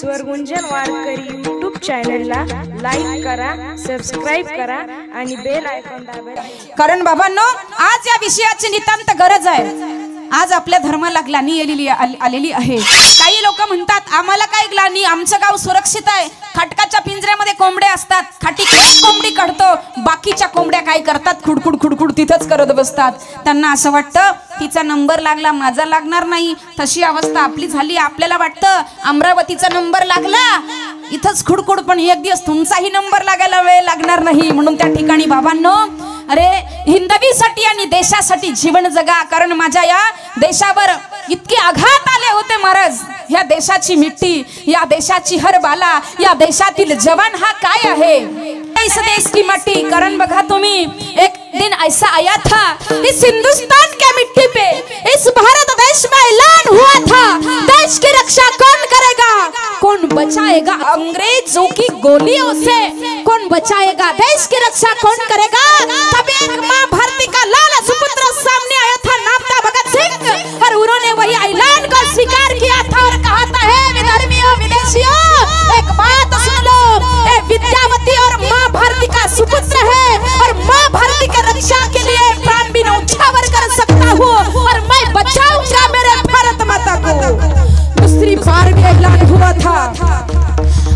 स्वर गुंजन वारकरी यूट्यूब चॅनलला लाईक करा, सबस्क्राइब करा आणि बेल आयकॉन दाबा. कारण बाबांनो, आज या विषयाची नितांत गरज आहे. आज आपल्या धर्माला ग्लानी आलेली आहे. काही लोक म्हणतात आम्हाला काय ग्लानी, आमचं गाव सुरक्षित आहे. खटकाच्या पिंजऱ्यामध्ये कोंबडे असतात, खाटी कोंबडी काढतो, बाकीच्या कोंबड्या काय करतात, खुडखुड खुडखुड तिथंच करत बसतात. त्यांना असं वाटतं तिचा नंबर लागला माझा लागणार नाही. तशी अवस्था आपली झाली. आपल्याला वाटतं अमरावतीचा नंबर लागला इथंच खुडखुड, पण एक दिवस तुमचाही नंबर लागायला वेळ लागणार नाही. म्हणून त्या ठिकाणी बाबांनो, अरे हिंदवीसाठी आणि देशासाठी जीवन जगा. कारण माझ्या या देशावर इतके आघात आले होते महाराज. या देशाची मिट्टी, या देशाची हरबाला, या देशातील जवान हा काय आहे, इस देश की मिट्टी. कारण बघा तुम्ही, एक दिन ऐसा आया था इस हिंदुस्तान के मिट्टी पे, इस भारत देश में ऐलान हुआ था, देश की रक्षा कौन करेगा, कौन बचाएगा अंग्रेजों की गोलियों से, कौन बचाएगा देश की रक्षा कौन करेगा. तब एक माँ भारती का लाल सुपुत्र सामने आया था, नाम था भगत सिंह, और उन्होंने वही ऐलान को स्वीकार किया था और कहा था, हे विधर्मियों विदेशियों, एक बात सुन लो, विद्यावती और माँ भारती का सुपुत्र है और माँ भारती के रक्षा के लिए प्राण भी न्यौछावर कर सकता हूँ और मैं बचाऊंगा मेरे भारत माता को. दूसरी बार भी ऐलान हुआ था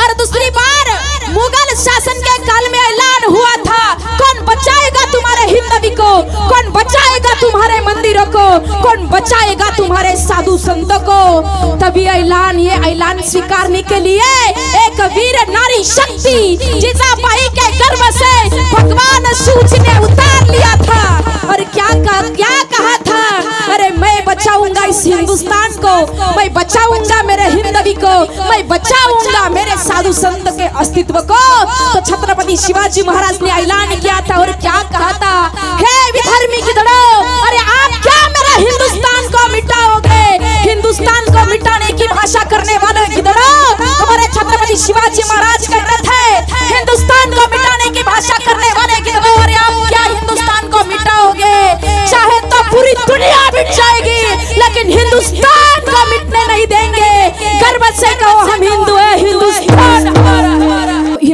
और दूसरी बार मुगल शासन के काल में ऐलान हुआ था, कौन बचाएगा तुम्हारे हिंदवी को, कौन बचाएगा तुम्हारे मंदिरों को, कौन बचाएगा तुम्हारे साधु संतों को. तभी ऐलान, ये ऐलान स्वीकारने के लिए एक वीर नारी शक्ति जिजाबाई के गर्भ से भगवान शिव जी ने उतार लिया था और क्या कहा था, अरे मैं बचाऊंगा इस हिंदुस्तान को, मैं बचाऊंगा मेरे हिंदवी को, मैं बचाऊंगा मेरे साधु संत के अस्तित्व को. तो छत्रपति शिवाजी महाराज ने ऐलान किया था और क्या कहा था, हे विधर्मी गिदड़ो, अरे आप क्या मेरा हिंदुस्तान को मिटाओगे, हिंदुस्तान को मिटाने की भाषा करने वाले गिदड़ो. हमारे छत्रपति शिवाजी महाराज कर रहे थे हिंदुस्तान को मिटाने की भाषा करने वाले गिदड़ो, अरे आप क्या हिंदुस्तान को मिटाओगे, चाहे तो पूरी दुनिया मिट जाएगी लेकिन हिंदुस्तान को मिटने नहीं देंगे. गर्व से कहो हम हिंदू है, हिंदुस्तान हमारा.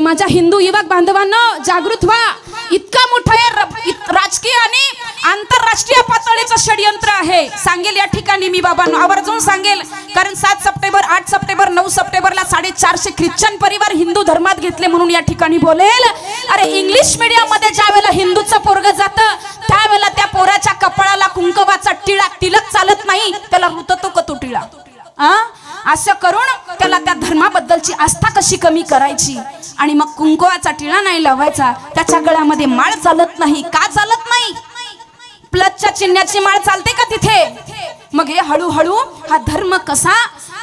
माझ्या हिंदू युवक बांधवांनो, जागृत व्हा. इतका मोठा राजकीय आणि आंतरराष्ट्रीय पातळीचं षडयंत्र आहे. सांगेल या ठिकाणी मी बाबांनो, आवर्जून सांगेल. कारण 7 सप्टेंबर, 8 सप्टेंबर, 9 सप्टेंबरला 450 ख्रिश्चन परिवार हिंदू धर्मात घेतले म्हणून या ठिकाणी बोलेल. अरे इंग्लिश मीडियम मध्ये ज्यावेळेला हिंदूचं पोरग जातं त्यावेळेला त्या पोराच्या कपाळाला कुंकवाचा तिलक चालत नाही, त्याला रुततो का तो टिळा. असं करून त्याला त्या धर्माबद्दलची आस्था कशी कमी करायची, आणि मग कुंकवाचा टिळा नाही लावायचा, त्याच्या गळ्यामध्ये माळ चालत नाही. का चालत नाही, प्लसच्या चिन्हाची माळ चालते का तिथे. मग हे हळूहळू हा धर्म कसा,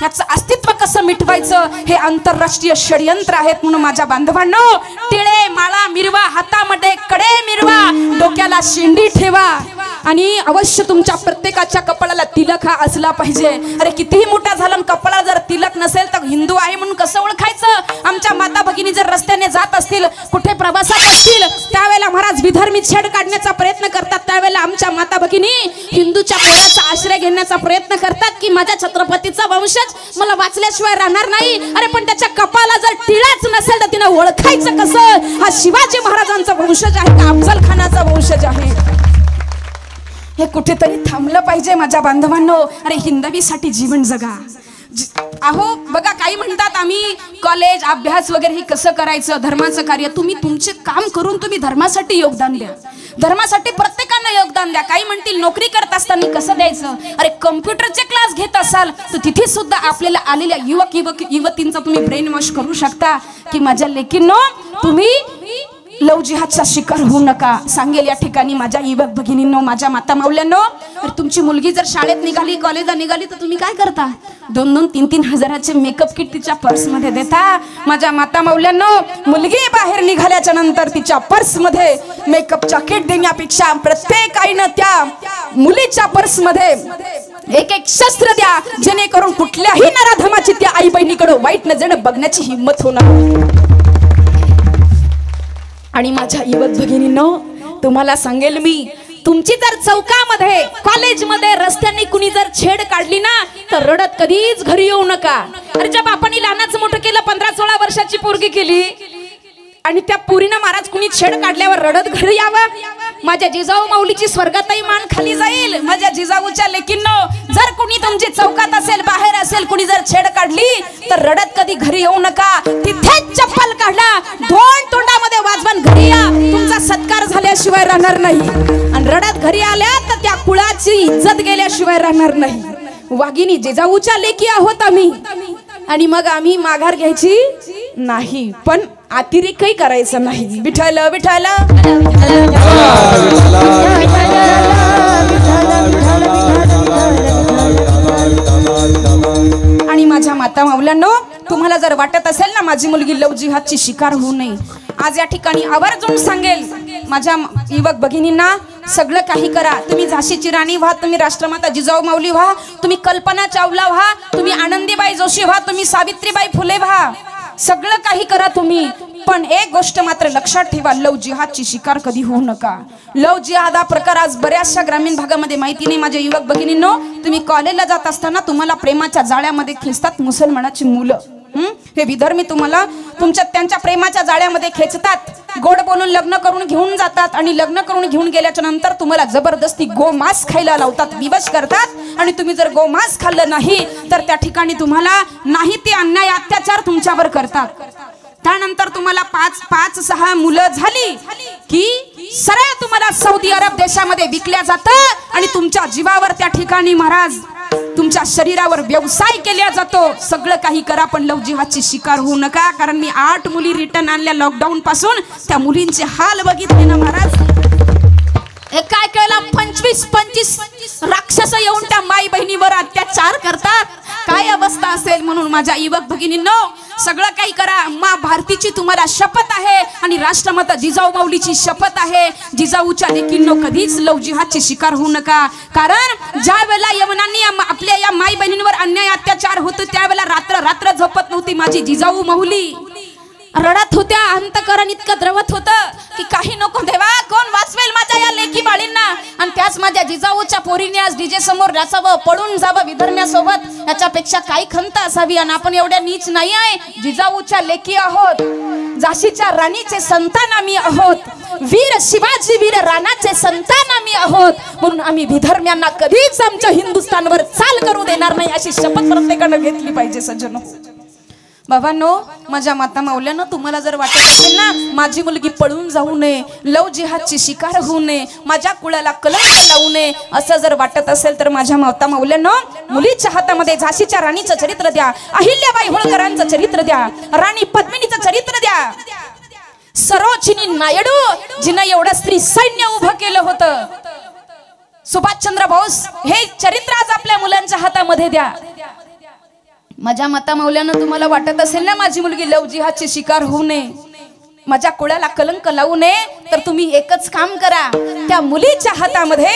याचं अस्तित्व कसं मिटवायचं, हे आंतरराष्ट्रीय षडयंत्र आहेत. म्हणून माझ्या बांधवांनो, टिळे माळा मिरवा, हातामध्ये कडे मिरवा, डोक्याला शिंडी ठेवा, आणि अवश्य तुमच्या प्रत्येकाच्या कपाळाला तिलक हा असला पाहिजे. अरे कितीही मोठा झाला कपाळाला जर तिलक नसेल तर हिंदू आहे म्हणून कसं ओळखायचं. आमच्या माता भगिनी जर रस्त्याने जात असतील, कुठे प्रवासात असतील, त्यावेळेला महाराज विधर्मी छेड काढण्याचा प्रयत्न करतात, त्यावेळेला आमच्या माता भगिनी हिंदूच्या पोराचा आश्रय घेण्याचा प्रयत्न करतात की माझ्या छत्रपतीचा वंशज मला वाचल्याशिवाय राहणार नाही. अरे पण त्याच्या कपाळाला जर टिळाच नसेल तर तिने ओळखायचं कसं, हा शिवाजी महाराजांचा वंशज आहे का अफजलखानाचा वंशज आहे. हे कुठेतरी थांबलं पाहिजे माझ्या बांधवांनो. अरे हिंदवीसाठी जीवन जगा. अहो बघा, काही म्हणतात आम्ही कॉलेज अभ्यास वगैरे हे कसं करायचं, धर्माचं कार्य. तुम्ही तुमचे काम करून तुम्ही धर्मासाठी योगदान द्या, धर्मासाठी प्रत्येकानं योगदान द्या. काही म्हणतील नोकरी करत असताना कसं द्यायचं, अरे कम्प्युटरचे क्लास घेत असाल तर तिथे सुद्धा आपल्याला आलेल्या युवक युवतींचा तुम्ही ब्रेन वॉश करू शकता की माझ्या लेकींनो तुम्ही लव जिहादचा शिकार होऊ नका. सांगेल या ठिकाणी माझ्या युवक भगिनींनो, माझ्या माता माऊल्यांनो, तुमची मुलगी जर शाळेत निघाली, कॉलेजला निघाली तर तुम्ही काय करता, 2-2, 3-3 हजाराचे मेकअप किट तिच्या पर्समध्ये देता. माझ्या माता माऊल्यांनो, मुलगी बाहेर निघाल्याच्या नंतर तिच्या पर्समध्ये मेकअपचा किट देण्यापेक्षा प्रत्येक आईनं त्या मुलीच्या पर्समध्ये एक शस्त्र द्या, जेणेकरून कुठल्याही नराधमाची त्या आई बहिणीकडे वाईट नजरेने बघण्याची हिंमत होणार. आणि माझ्या युवक भगिनींनो, तुम्हाला सांगेल मी, तुमची जर चौकामध्ये, कॉलेजमध्ये, रस्त्याने कुणी जर छेड काढली ना तर रडत कधीच घरी येऊ नका। अरे ज्या बापांनी लहानच मोठं केलं, 15-16 वर्षाची पोरगी केली आणि त्या पुरीना महाराज कुणी छेड काढल्यावर रडत घरी यावं? माझ्या जिजाऊ माऊलीची स्वर्गातही मान खाली जाईल। माझ्या जिजाऊच्या लेकींनो, जर कुणी तुमची चौकात असेल, बाहेर असेल, कुणी जर छेड काढली तर रडत कधी घरी येऊ नका। तिथेच चप्पल काढला, ढोल तोंडामध्ये वाजवून घरी या। तुमचा सत्कार झाल्याशिवाय राहणार नाही। रडत घरी आल्या तर त्या कुळाची इज्जत गेल्याशिवाय राहणार नाही। वाघिणी जिजाऊच्या लेकी आहोत आम्ही, आणि मग आम्ही माघार घ्यायची नाही, पण अतिरेकही करायचा नाही। विठाला विठाला आणि माझ्या माता माऊलांनो, तुम्हाला जर वाटत असेल ना माझी मुलगी लव जिहादची शिकार होऊ नये, आज या ठिकाणी आवर्जून सांगेल माझ्या युवक भगिनींना, सगळं काही करा। तुम्ही झाशीची राणी व्हा, तुम्ही राष्ट्रमाता जिजाऊ माऊली व्हा, तुम्ही कल्पना चावला व्हा, तुम्ही आनंदीबाई जोशी व्हा, तुम्ही सावित्रीबाई फुले व्हा, सगळं काही करा तुम्ही, पण एक गोष्ट मात्र लक्षात ठेवा, लव जिहादची शिकार कधी होऊ नका। लव जिहाद हा प्रकार आज बऱ्याचशा ग्रामीण भागामध्ये माहिती नाही। माझ्या युवक भगिनींनो, तुम्ही कॉलेजला जात असताना तुम्हाला प्रेमाच्या जाळ्यामध्ये खेचतात मुसलमानाची मुलं। हे विधर्मी तुम्हाला तुमच्या त्यांच्या प्रेमाच्या जाळ्यामध्ये खेचतात, गोड बोलून लग्न करून घेऊन जातात आणि लग्न करून घेऊन गेल्याच्या नंतर तुम्हाला जबरदस्ती गोमांस खायला लावतात, विवश करतात। आणि तुम्ही जर गोमांस खाल्लं नाही तर त्या ठिकाणी तुम्हाला नाही ते अन्याय अत्याचार तुमच्यावर करतात। त्यानंतर तुम्हाला 5-6 मुलं झाली की सरळ तुम्हाला सौदी अरब देशामध्ये विकल्या जातं आणि तुमच्या जीवावर त्या ठिकाणी महाराज तुमच्या शरीरावर व्यवसाय केला जातो। सगळं काही करा पण लव जिहादची शिकार होऊ नका, कारण मी 8 मुली रिटर्न आणल्या लॉकडाऊन पासून। त्या मुलींचे हाल बघितले ना महाराज, काय केला 25-25 राक्षस येऊन त्या माई बहिणीवर अत्याचार करतात, काय अवस्था असेल। म्हणून माझ्या युवक भगिनींनो, सगळं काही करा। माँ भारतीची तुम्हाला शपथ आहे आणि राष्ट्रमाता जिजाऊ माऊलीची शपथ आहे। जिजाऊच्या लेकींनो, कधीच लव जिहादची शिकार होऊ नका, कारण ज्या वेळेला यवनांनी आपल्या या माई बहिणींवर अन्याय अत्याचार होतो त्यावेळेला रात्र झोपत नव्हती माझी जिजाऊ माऊली, रडत होत्या, अंतकरण इतकं द्रवत होतं की काही नको देवा, कोण वाचवेल माझ्या या लेकी बाळींना। आणि त्याच माझ्या जिजाऊच्या पोरीने आज डीजे समोर नाचावं, पडून जावं विधर्म्यासोबत, याच्यापेक्षा काही खंत असावी। आणि आपण एवढ्या नीच नाही आहे, जिजाऊच्या लेकी आहोत, झाशीच्या राणीचे संतान आम्ही आहोत, वीर शिवाजी वीर राणाचे संतान आम्ही आहोत। म्हणून आम्ही विधर्म्यांना कधीच आमच्या हिंदुस्थानवर चाल करू देणार नाही, अशी शपथ प्रत्येकानं घेतली पाहिजे। सज्जनो बाबांनो, माझ्या माता मावल्यानं, तुम्हाला जर वाटत असेल ना माझी मुलगी पळून जाऊ नये, लव जिहादची शिकार होऊ नये, माझ्या कुळाला कलंक लावू नये, असं जर वाटत असेल तर माझ्या माता मावल्यानं, मुलीच्या हातामध्ये झाशीच्या राणीचं चरित्र द्या, अहिल्याबाई होळकरांचं चरित्र द्या, राणी पद्मिनीचं चरित्र द्या, सरोजिनी नायडू जिनं एवढं स्त्री सैन्य उभं केलं होतं, सुभाषचंद्र बोस, हे चरित्र आज आपल्या मुलांच्या हातामध्ये द्या। माझ्या माता मावल्यानं, तुम्हाला वाटत असेल ना माझी मुलगी लव जिहादची शिकार होऊ नये, माझ्या कुळाला कलंक लावू नये, तर तुम्ही एकच काम करा, त्या मुलीच्या हातामध्ये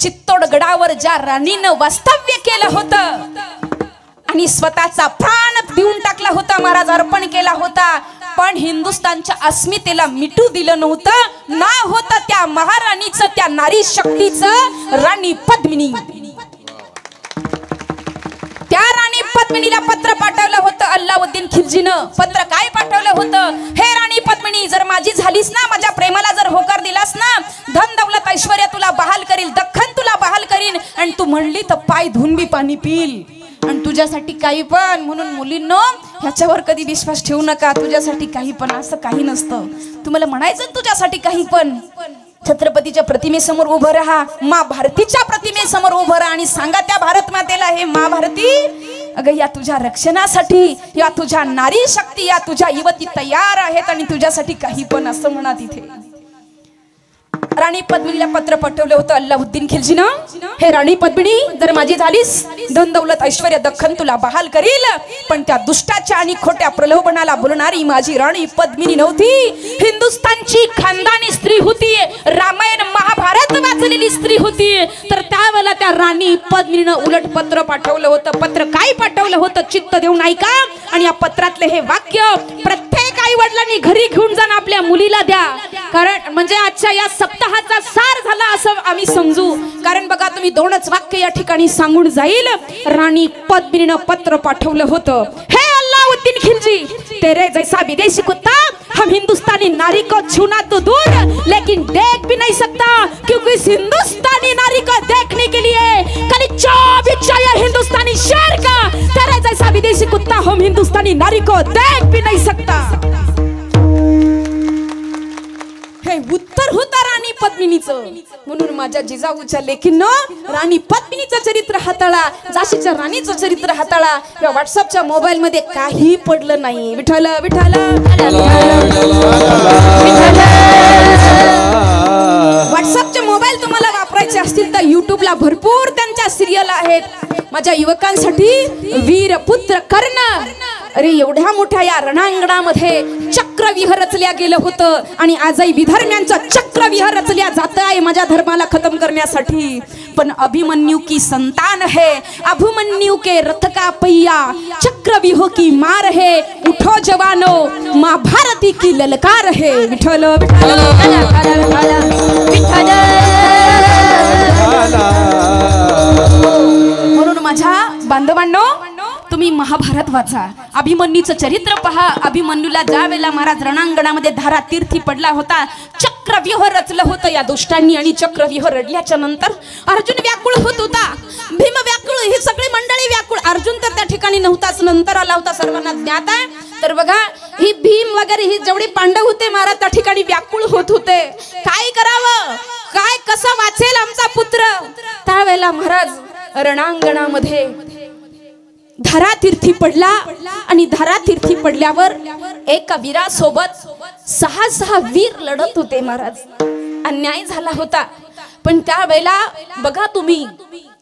चित्तोडगडावर ज्या राणीनं वास्तव्य केलं होतं आणि स्वतःचा प्राण देऊन टाकला होता महाराज, अर्पण केला होता, पण हिंदुस्थानच्या अस्मितेला मिटू दिलं नव्हतं ना, होतं त्या महाराणीचं, त्या नारी शक्तीचं, राणी पद्मिनी। त्या राणी पद्मिनीला पत्र पाठवलं होतं अल्लाउद्दीन खिलजीनं। पत्र काय पाठवलं होतं, हे राणी पद्मिनी, जर माझी झालीस ना, माझ्या प्रेमाला जर होकार दिलास ना, धन दौलत ऐश्वर्य तुला बहाल करील, दख्खन तुला बहाल करीन, आणि तू म्हणली तर पाय धुवून मी पाणी पिईल, आणि तुझ्यासाठी काही पण। म्हणून मुलींनो, ह्याच्यावर कधी विश्वास ठेवू नका, तुझ्यासाठी काही पण असं काही नसतं। तुम्हाला म्हणायचं तुझ्यासाठी काही पण, छत्रपतीच्या प्रतिमेसमोर उभं राहा, माँ भारतीच्या प्रतिमेसमोर उभं राहा आणि सांगा त्या भारत मातेला, हे माँ भारती, अगं या तुझ्या रक्षणासाठी, या तुझ्या नारी शक्ती, या तुझ्या युवती तयार आहेत आणि तुझ्यासाठी काही पण, असं म्हणा। तिथे राणी पद्मिनीला पत्र पाठवलं होतं अल्लाउद्दीन खिलजीनं, हे राणी पद्मिनी, जर माझी झालीस, धन दौलत ऐश्वर्य दख्खन तुला बहाल करील, पण त्या दुष्टाच्या आणि खोट्या प्रलोभनाला बोलणारी माझी राणी पद्मिनी नव्हती, हिंदुस्थानची खानदानी स्त्री होती, रामायण महाभारत वाचलेली स्त्री होती। तर त्यावेळेला त्या राणी पद्मिनीनं उलट पत्र पाठवलं होतं। पत्र काय पाठवलं होतं, चित्त देऊन ऐका, आणि या पत्रातले हे वाक्य प्रत्येक आई वडिलांनी घरी घेऊन जाण आपल्या मुलीला द्या, कारण म्हणजे आजच्या या सप्ताहाचा सार झाला असं आम्ही समजू। कारण बघा तुम्ही दोनच वाक्य या ठिकाणी सांगून जाईल। राणी पद्मिनीने पत्र पाठवलं होतं, हे अल्लाउद्दीन खिलजी, तेरे जैसा विदेशी कुत्ता हम हिंदुस्तानी नारी को छूना तो दूर लेकिन देख भी नहीं सकता, क्योंकि इस हिंदुस्तानी नारी को देखने के लिए कलिचा बिचा या हिंदुस्तानी शेर का, तेरे जैसा विदेशी कुत्ता हम हिंदुस्तानी नारी को देख भी नहीं सकता। हे उत्तर होता राणी पद्मिनीचं, म्हणून माझ्या जिजाऊच्या लेखींनो राणी पद्मिनीचं चरित्र हाताळा, झाशीच्या राणीचं चरित्र हाताळा। या व्हॉट्सअपच्या मोबाईल मध्ये काही पडलं नाही। विठ्ठल विठ्ठल व्हॉट्सअपचे मोबाईल तुम्हाला वापरायचे असतील तर यूट्यूबला भरपूर त्यांच्या सिरियल आहेत। माझ्या युवकांसाठी वीरपुत्र कर्ण, अरे एवढ्या मोठ्या या रणांगणामध्ये चक्रविहर रचल्या गेलं होतं आणि आजही विधर्म्यांचा चक्रविहर रचल्या जात आहे माझ्या धर्माला खत्म करण्यासाठी। पण अभिमन्यु की संतान है, अभिमन्यु के रथ का पहिया चक्रव्यूह की मार है, उठो जवानों माँ भारती की ललकार है। विठ्ठल म्हणून माझ्या बांधवांनो तुम्ही महाभारत वाचा, अभिमन्यूचं चरित्र पहा। अभिमन्यूला ज्या वेळेला महाराज रणांगणामध्ये धारा तीर्थी पडला होता, चक्रव्यूह रचलं होतं या दुष्टांनी आणि चक्रव्यूह रचल्याच्या नंतर अर्जुन व्याकुळ होत होता, भीम व्याकुळ, ही सगळी मंडळी व्याकुळ। अर्जुन तर त्या ठिकाणी नव्हताच, नंतर आला होता, सर्वांना ज्ञात आहे। तर बघा ही भीम वगैरे ही जेवढे पांडव होते महाराज त्या ठिकाणी व्याकुळ होत होते, काय करावं, काय कसा वाचेल आमचा पुत्र। त्यावेळेला महाराज रणांगणामध्ये धारातीर्थी पडला आणि धारातीर्थी पडल्यावर एका वीरासोबत सहा सहा वीर लढत होते महाराज, अन्याय झाला होता। पण त्यावेळेला बघा तुम्ही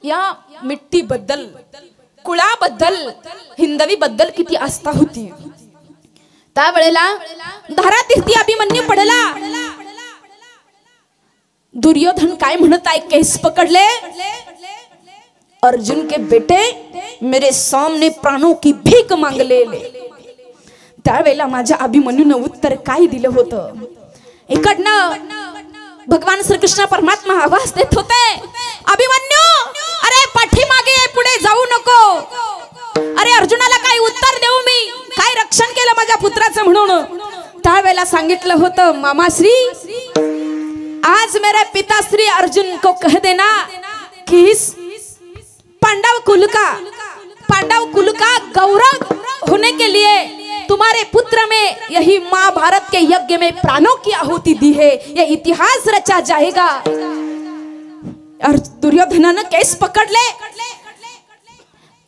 या मिट्टीबद्दल, कुळाबद्दल, हिंदवीबद्दल किती आस्था होती। त्यावेळेला धारातीर्थी अभिमन्यू पडला, दुर्योधन काय म्हणत आहे, केस पकडले, अर्जुन के बेटे मेरे सामने प्राणों की भीक मांग ले। त्यावेळेला माझ्या अभिमन्यूने उत्तर काय दिलं होतं, इकडनं भगवान श्रीकृष्ण परमात्मा आवाज देत होते, अभिमन्यू अरे पाठीमागे पुढे जाऊ नको, अरे अर्जुनाला काय उत्तर देऊ मी, काय रक्षण केलं माझ्या पुत्राचं। म्हणून त्यावेळेला सांगितलं होतं, मामाश्री आज मेरे पिताश्री अर्जुन को कह देना कि पांडव कुल का गौरव होने के लिए तुम्हारे पुत्र में यही महाभारत के यज्ञ में प्राणों की आहुति दी है, यह इतिहास रचा जाएगा। और दुर्योधनाने केस पकडले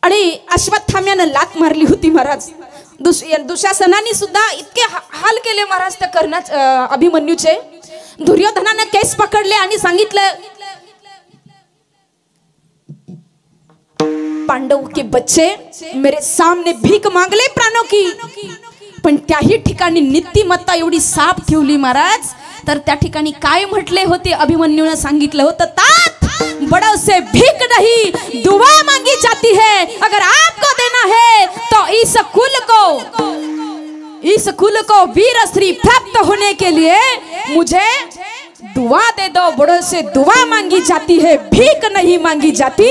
आणि अश्वत्थाम्याने लात मारली होती महाराज, दुशासनाने सुद्धा इतके हाल केले महाराज त्या कर्णाचे अभिमन्यूचे। दुर्योधनाने केस पकडले आणि सांगितलं, पांडव के बच्चे मेरे सामने भीक मांगले प्राणों की। पण त्याही ठिकाणी नीतिमत्ता एवढी साफ ठेवली महाराज, तर त्या ठिकाणी काय म्हटले होते, अभिमन्यूने सांगितलं होतं, तात बड़ों से भीख नहीं दुआ मांगी जाती है, अगर आपको देना है तो इस कुल को वीरश्री प्राप्त होने के लिए मुझे दुआ दे दो, बड़ों से दुआ मांगी जाती है, भीख नहीं मांगी जाती।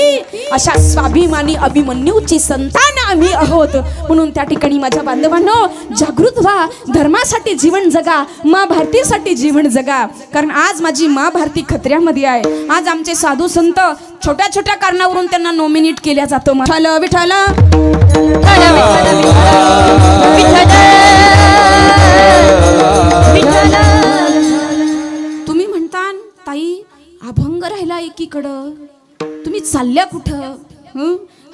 अशा स्वाभिमानी अभिमन्यूची संतान आम्ही आहोत। म्हणून त्या ठिकाणी माझ्या बांधवांनो जागृत व्हा, धर्मासाठी जीवन जगा, माँ भारतीसाठी जीवन जगा। कारण आज माझी माँ भारती खतऱ्यामध्ये आहे। आज आमचे साधू संत छोट्या छोट्या कारणावरून त्यांना नॉमिनेट केल्या जातो। विठ्ठल विठ्ठल विठ्ठल, अभंग राहिला एकीकडं, तुम्ही चालल्या कुठं,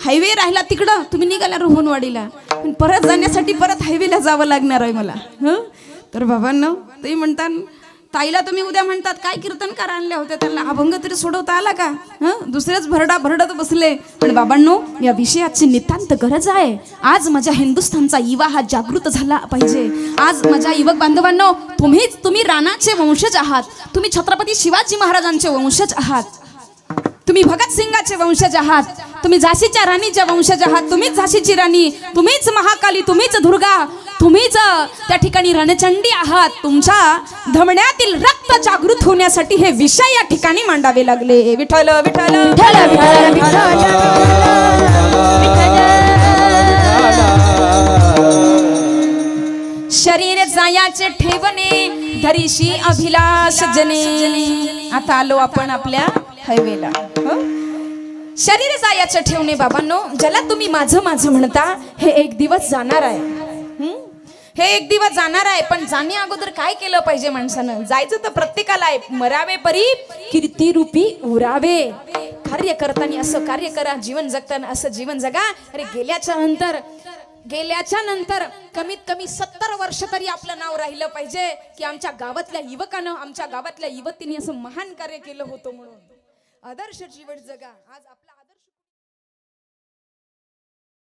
हायवे राहिला तिकडं तुम्ही निघाला रोहनवाडीला, पण परत जाण्यासाठी परत हायवेला जावं लागणार आहे मला। तर बाबांनो ते म्हणतात, ताईला तुम्ही उद्या म्हणतात काय कीर्तनकार आणल्या होत्या, त्यांना अभंग तरी सोडवता आला का, दुसरेच भरडा भरडत बसले। पण बाबांनो या विषयाची नितांत गरज आहे। आज माझ्या हिंदुस्थानचा युवा हा जागृत झाला पाहिजे। आज माझ्या युवक बांधवांनो तुम्ही राणाचे वंशज आहात, तुम्ही छत्रपती शिवाजी महाराजांचे वंशज आहात, तुम्ही भगत सिंगाचे वंशज आहात, तुम्ही झाशीच्या राणीच्या वंशज आहात, तुम्हीच झाशीची राणी, तुम्हीच महाकाली, तुम्हीच दुर्गा, तुम्हीच त्या ठिकाणी रणचंडी आहात. तुमच्या धमण्यातील रक्त जागृत होण्यासाठी हे विषय या ठिकाणी मांडावे लागले. विठ्ठल विठ्ठल विठ्ठल विठ्ठल शरीर जायाचे ठेवणे धरीशी अभिलाष जने. आता आलो आपण आपल्या हायवेला. शरीर जायाचे ठेवणे बाबांनो, ज्याला तुम्ही माझं माझं म्हणता, हे एक दिवस जाणार आहे. हे एक दिवस जाणार आहे, पण जाणे अगोदर काय केलं पाहिजे माणसानं? जायचं तर प्रत्येकाला आहे. मरावे परी कीर्ती रूपी उरावे. कार्य करताना असं कार्य करा, जीवन जगताना असं जीवन जगा. अरे गेल्याच्या नंतर कमीत कमी 70 वर्ष तरी आपलं नाव राहिलं पाहिजे की आमच्या गावातल्या युवकानं, आमच्या गावातल्या युवतीने असं महान कार्य केलं होतं. म्हणून आदर्श जीवन जगा. आज